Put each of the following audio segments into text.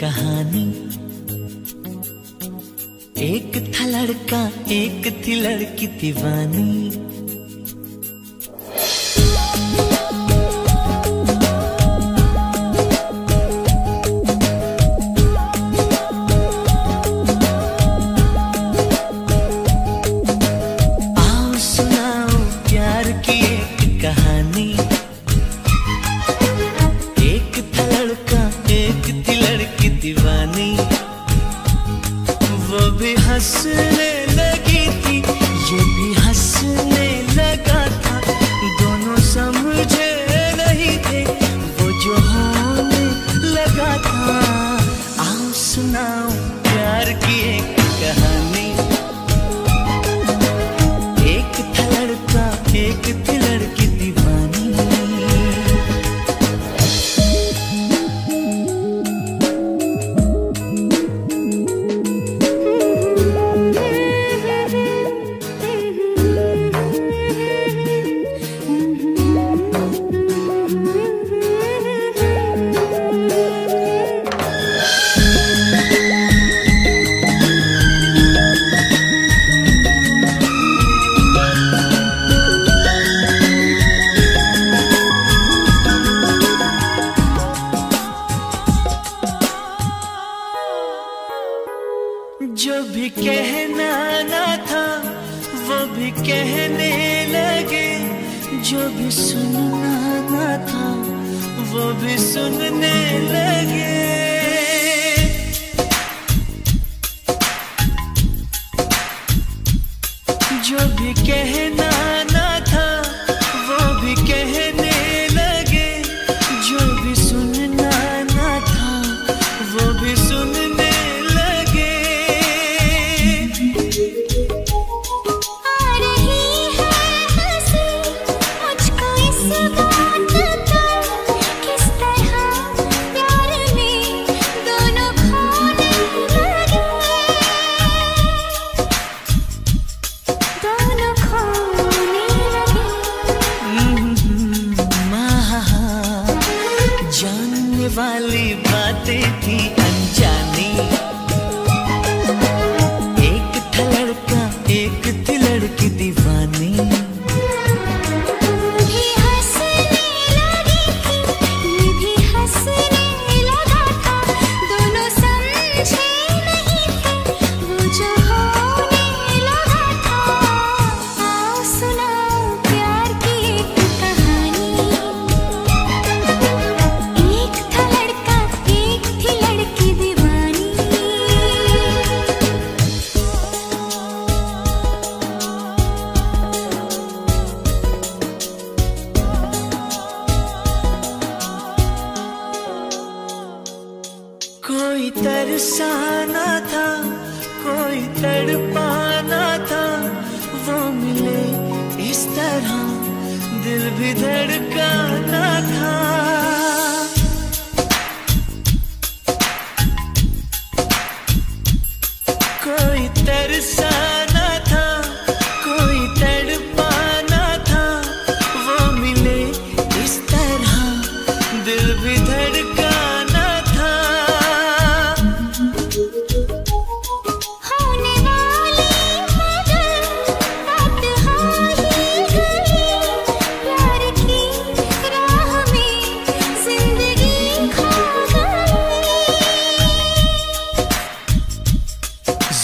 कहानी। एक था लड़का एक थी लड़की दीवानी।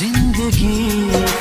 जिंदगी